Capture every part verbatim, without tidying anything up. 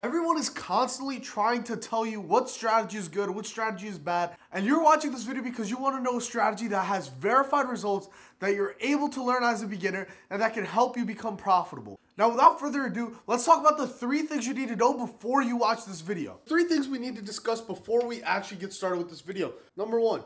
Everyone is constantly trying to tell you what strategy is good, what strategy is bad, and you're watching this video because you want to know a strategy that has verified results that you're able to learn as a beginner and that can help you become profitable. Now, without further ado, let's talk about the three things you need to know before you watch this video. Three things we need to discuss before we actually get started with this video. Number one,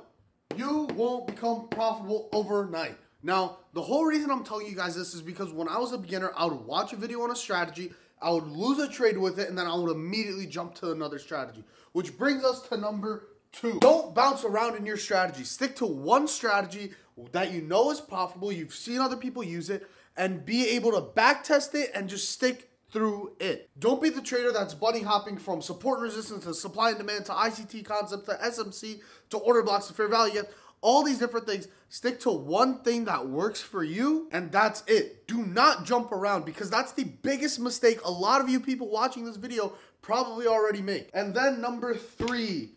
you won't become profitable overnight. Now, the whole reason I'm telling you guys this is because when I was a beginner, I would watch a video on a strategy, I would lose a trade with it, and then I would immediately jump to another strategy. Which brings us to number two. Don't bounce around in your strategy. Stick to one strategy that you know is profitable, you've seen other people use it, and be able to back test it and just stick through it. Don't be the trader that's bunny hopping from support and resistance to supply and demand to I C T concepts to S M C to order blocks to fair value. All these different things. Stick to one thing that works for you, and that's it. Do not jump around, because that's the biggest mistake a lot of you people watching this video probably already make. And then number three,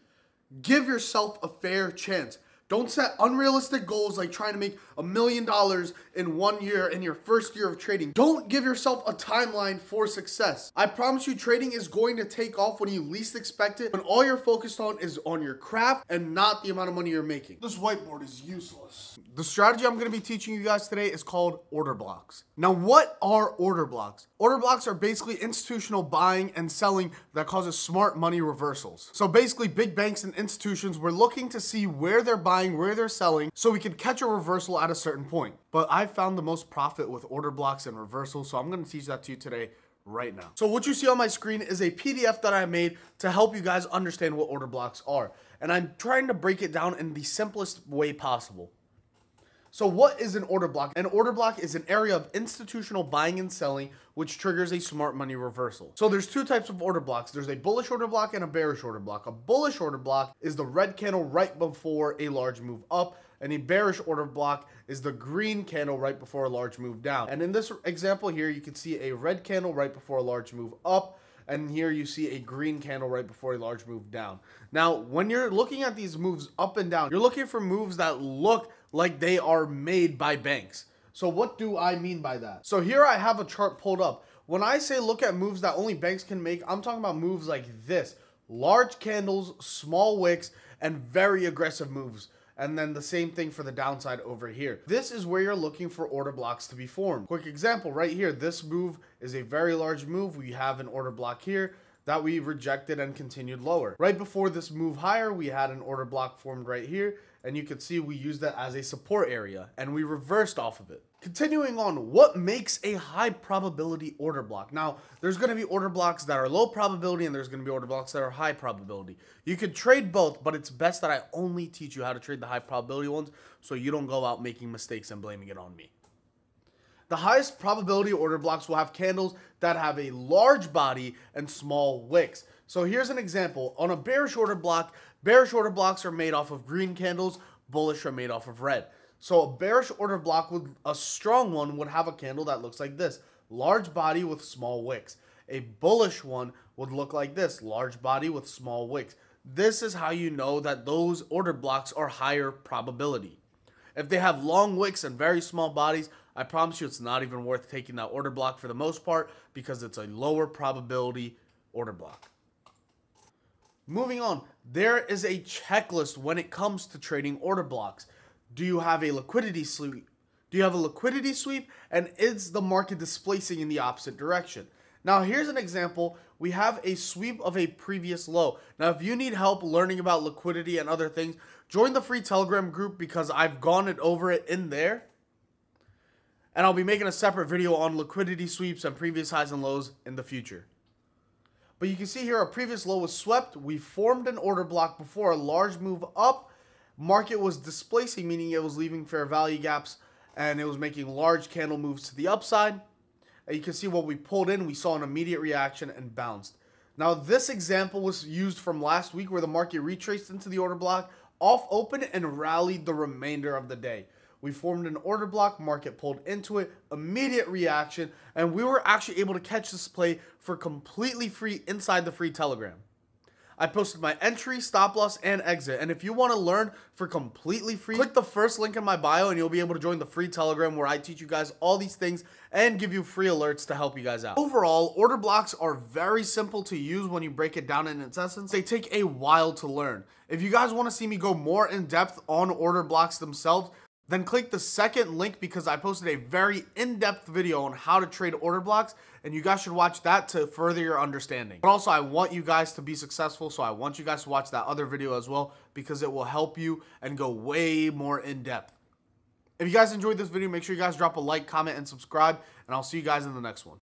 give yourself a fair chance. Don't set unrealistic goals like trying to make a million dollars in one year in your first year of trading. Don't give yourself a timeline for success. I promise you, trading is going to take off when you least expect it, when all you're focused on is on your craft and not the amount of money you're making. This whiteboard is useless. The strategy I'm gonna be teaching you guys today is called order blocks. Now, what are order blocks? Order blocks are basically institutional buying and selling that causes smart money reversals. So basically, big banks and institutions were looking to see where they're buying, where they're selling, so we could catch a reversal at a certain point. But I found the most profit with order blocks and reversals, so I'm gonna teach that to you today right now. So what you see on my screen is a P D F that I made to help you guys understand what order blocks are. And I'm trying to break it down in the simplest way possible. So what is an order block? An order block is an area of institutional buying and selling which triggers a smart money reversal. So there's two types of order blocks. There's a bullish order block and a bearish order block. A bullish order block is the red candle right before a large move up, and a bearish order block is the green candle right before a large move down. And in this example here, you can see a red candle right before a large move up, and here you see a green candle right before a large move down. Now, when you're looking at these moves up and down, you're looking for moves that look like they are made by banks. So what do I mean by that? So here I have a chart pulled up. When I say look at moves that only banks can make, I'm talking about moves like this. Large candles, small wicks, and very aggressive moves. And then the same thing for the downside over here. This is where you're looking for order blocks to be formed. Quick example right here. This move is a very large move. We have an order block here that we rejected and continued lower. Right before this move higher, we had an order block formed right here, and you can see we used that as a support area, and we reversed off of it. Continuing on, what makes a high probability order block? Now, there's gonna be order blocks that are low probability, and there's gonna be order blocks that are high probability. You could trade both, but it's best that I only teach you how to trade the high probability ones so you don't go out making mistakes and blaming it on me. The highest probability order blocks will have candles that have a large body and small wicks. So here's an example. On a bearish order block, bearish order blocks are made off of green candles, bullish are made off of red. So a bearish order block, with a strong one, would have a candle that looks like this. Large body with small wicks. A bullish one would look like this. Large body with small wicks. This is how you know that those order blocks are higher probability. If they have long wicks and very small bodies, I promise you it's not even worth taking that order block for the most part, because it's a lower probability order block. Moving on, there is a checklist when it comes to trading order blocks. Do you have a liquidity sweep? Do you have a liquidity sweep? And is the market displacing in the opposite direction? Now, here's an example. We have a sweep of a previous low. Now, if you need help learning about liquidity and other things, join the free Telegram group, because I've gone it over it in there. And I'll be making a separate video on liquidity sweeps and previous highs and lows in the future. But you can see here, our previous low was swept. We formed an order block before a large move up. Market was displacing, meaning it was leaving fair value gaps, and it was making large candle moves to the upside. And you can see what we pulled in. We saw an immediate reaction and bounced. Now, this example was used from last week, where the market retraced into the order block, off open, and rallied the remainder of the day. We formed an order block, market pulled into it, immediate reaction, and we were actually able to catch this play for completely free inside the free Telegram. I posted my entry, stop loss, and exit. And if you want to learn for completely free, click the first link in my bio and you'll be able to join the free Telegram where I teach you guys all these things and give you free alerts to help you guys out. Overall, order blocks are very simple to use when you break it down in its essence. They take a while to learn. If you guys want to see me go more in depth on order blocks themselves, then click the second link because I posted a very in-depth video on how to trade order blocks, and you guys should watch that to further your understanding. But also, I want you guys to be successful, so I want you guys to watch that other video as well because it will help you and go way more in-depth. If you guys enjoyed this video, make sure you guys drop a like, comment, and subscribe, and I'll see you guys in the next one.